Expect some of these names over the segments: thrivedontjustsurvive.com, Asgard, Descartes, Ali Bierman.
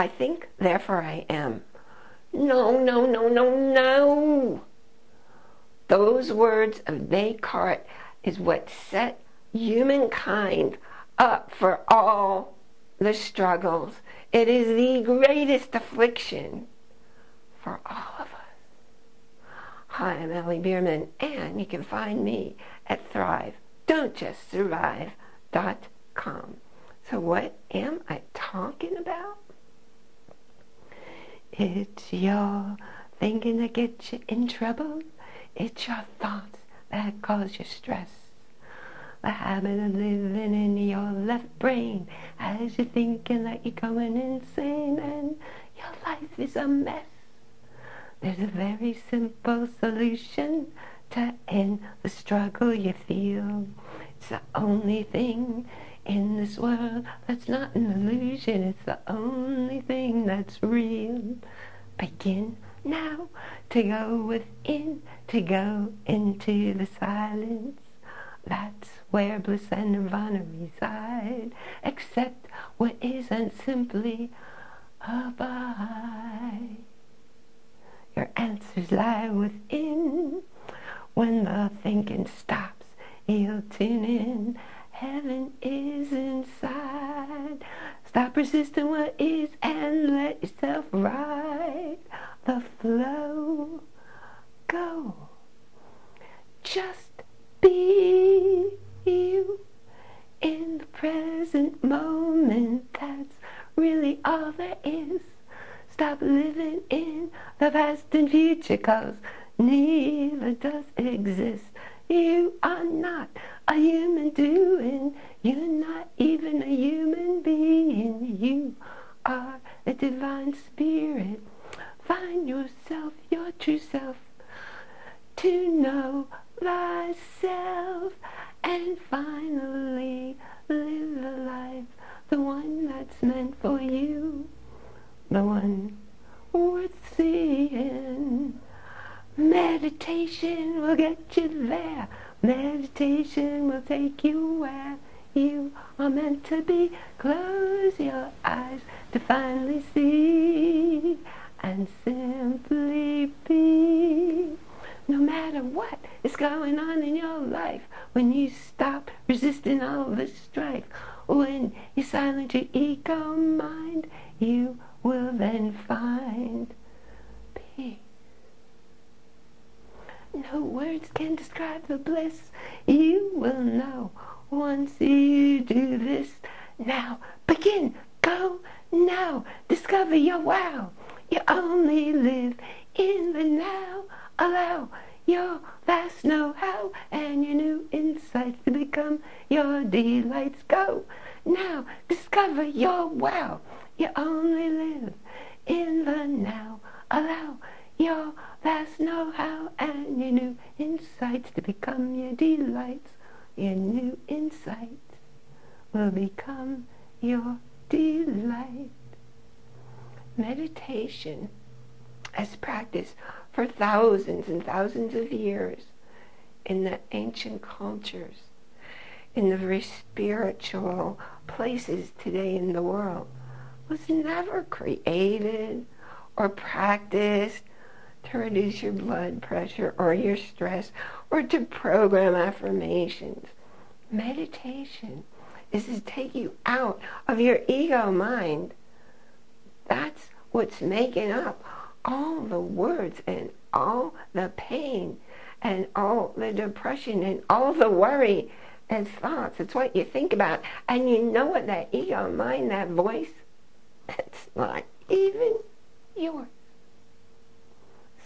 I think, therefore I am. No, no, no, no, no! Those words of Descartes is what set humankind up for all the struggles. It is the greatest affliction for all of us. Hi, I'm Ali Bierman, and you can find me at thrivedontjustsurvive.com. So what am I talking about? It's your thinking that gets you in trouble. It's your thoughts that cause you stress. The habit of living in your left brain as you're thinking that you're going insane and your life is a mess. There's a very simple solution to end the struggle you feel. It's the only thing in this world that's not an illusion. It's the only thing that's real. Begin now to go within, to go into the silence. That's where bliss and nirvana reside. Accept what is and simply abide. Your answers lie within. When the thinking stops, you'll tune in. Heaven is inside. Stop resisting what is and let yourself ride the flow. Go. Just be you in the present moment. That's really all there is. Stop living in the past and future, 'cause neither does exist. You are not a human doing. You're not even a human being. You are the divine spirit. Find yourself, your true self, to know thyself, and finally live the life, the one that's meant for you, the one worth seeing. Meditation will get you there. Meditation will take you where you are meant to be. Close your eyes to finally see and simply be. No matter what is going on in your life, when you stop resisting all the strife, when you silence your ego mind, you will then find peace. No words can describe the bliss you will know once you do this. Now begin, go now, discover your wow. You only live in the now. Allow your vast know-how and your new insights to become your delights. Go now, discover your wow. You only live in the now. Allow your vast know-how and your new insights to become your delights. Your new insights will become your delight. Meditation as practiced for thousands and thousands of years in the ancient cultures, in the very spiritual places today in the world, was never created or practiced to reduce your blood pressure or your stress or to program affirmations. Meditation is to take you out of your ego mind. That's what's making up all the words and all the pain and all the depression and all the worry and thoughts. It's what you think about. And you know what, that ego mind, that voice, that's not even yours.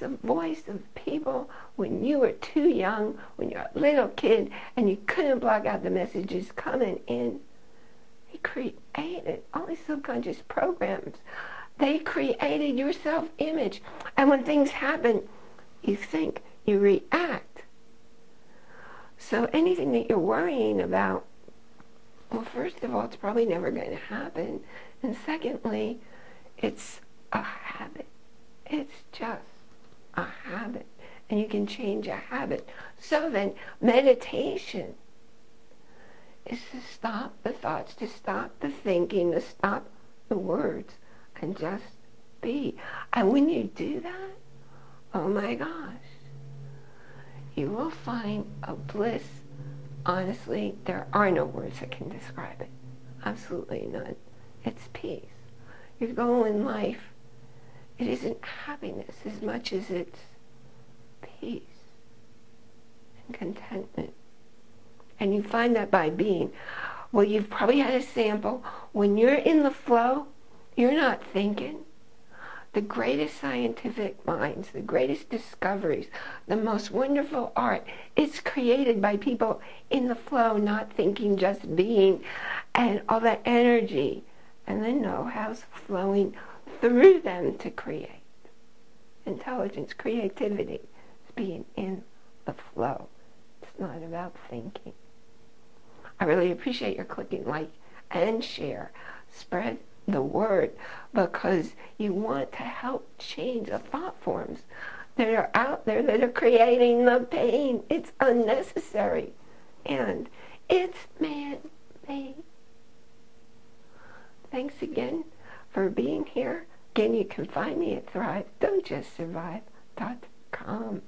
The voice of people when you were too young, when you're a little kid and you couldn't block out the messages coming in. They created all these subconscious programs. They created your self-image. And when things happen, you think, you react. So anything that you're worrying about, well, first of all, it's probably never going to happen. And secondly, it's a habit. It's just a habit, and you can change a habit. So then meditation is to stop the thoughts, to stop the thinking, to stop the words and just be. And when you do that, oh my gosh, you will find a bliss. Honestly, there are no words that can describe it. Absolutely none. It's peace. Your goal in life, it isn't happiness as much as it's peace and contentment. And you find that by being. Well, you've probably had a sample. When you're in the flow, you're not thinking. The greatest scientific minds, the greatest discoveries, the most wonderful art, it's created by people in the flow, not thinking, just being, and all that energy and the know-how's flowing through them to create. Intelligence, creativity, it's being in the flow. It's not about thinking. I really appreciate your clicking like and share. Spread the word, because you want to help change the thought forms that are out there that are creating the pain. It's unnecessary and it's man-made. Thanks again for being here. Again, you can find me at thrivedontjustsurvive.com.